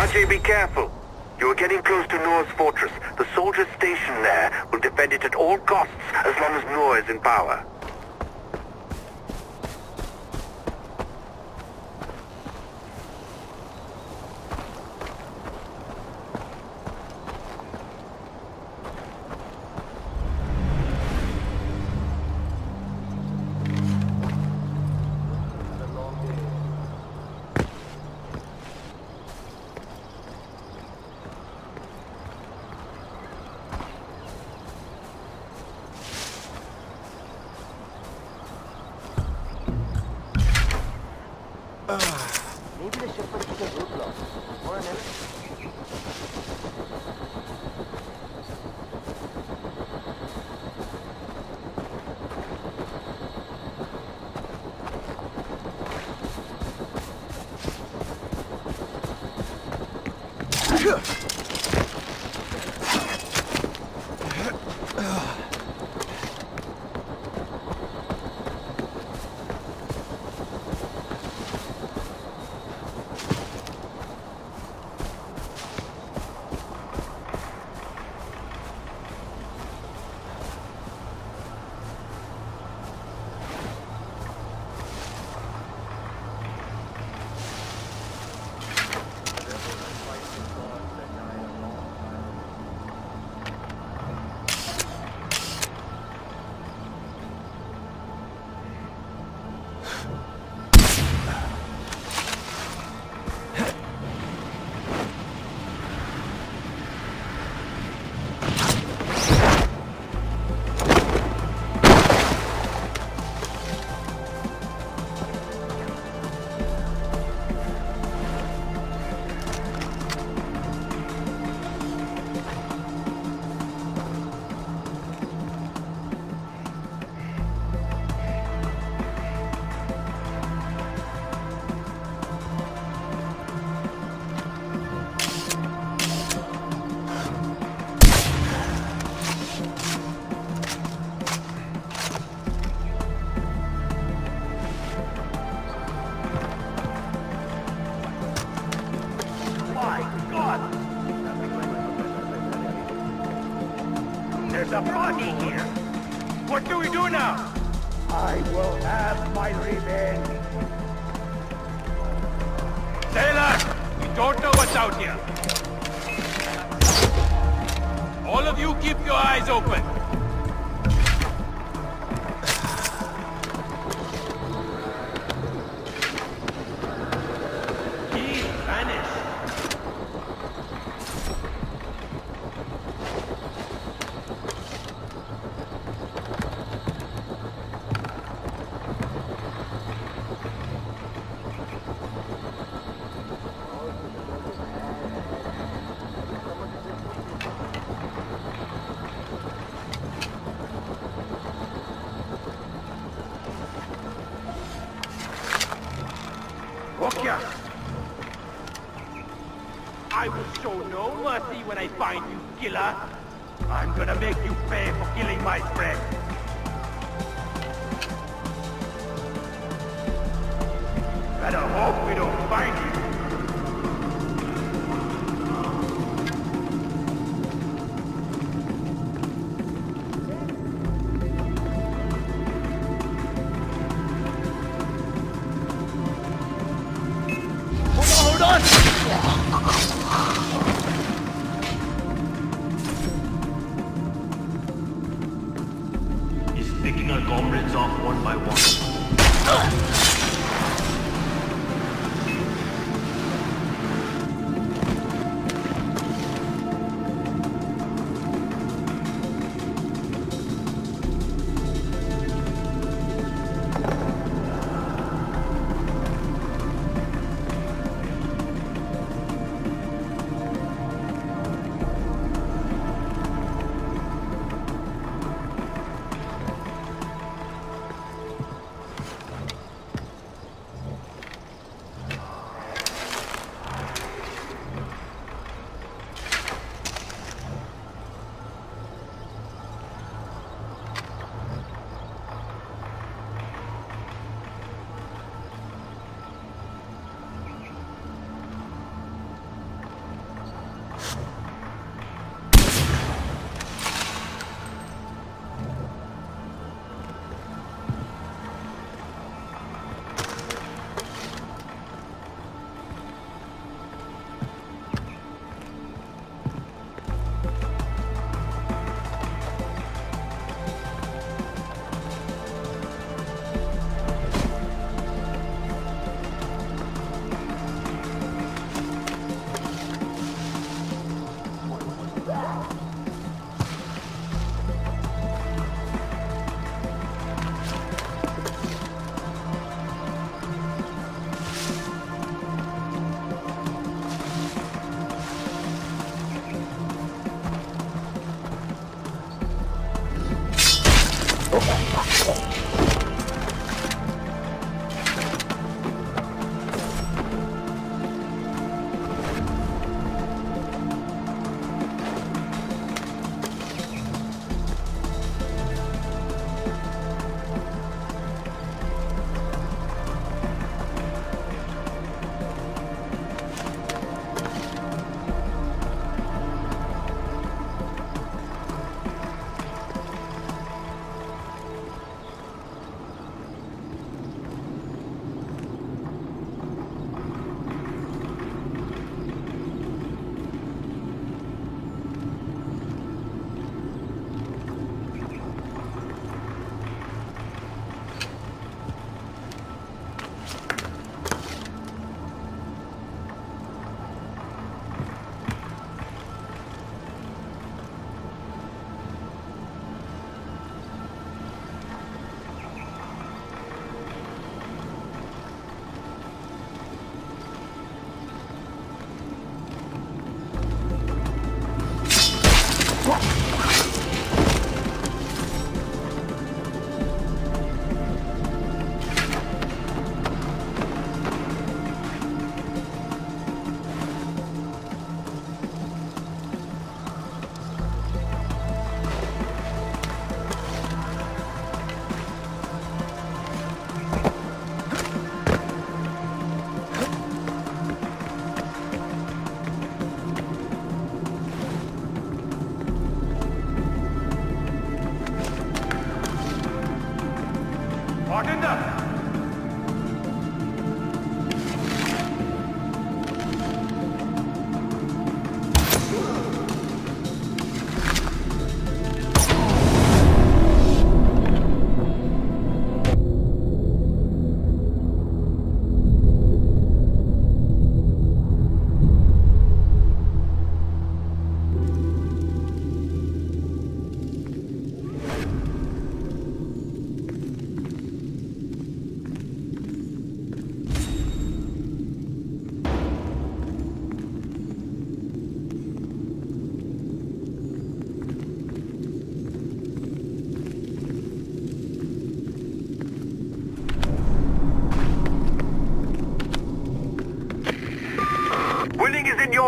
Ajay, be careful. You are getting close to Noor's fortress. The soldiers stationed there will defend it at all costs as long as Noor is in power. There's a body here! What do we do now? I will have my revenge! Sailors! We don't know what's out here! All of you keep your eyes open! I will show no mercy when I find you, killer. I'm gonna make you pay for killing my friend. Better hope we don't find you. Picking our comrades off one by one.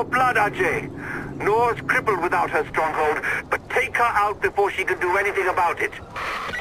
Blood, Ajay. Noor's crippled without her stronghold, but take her out before she can do anything about it.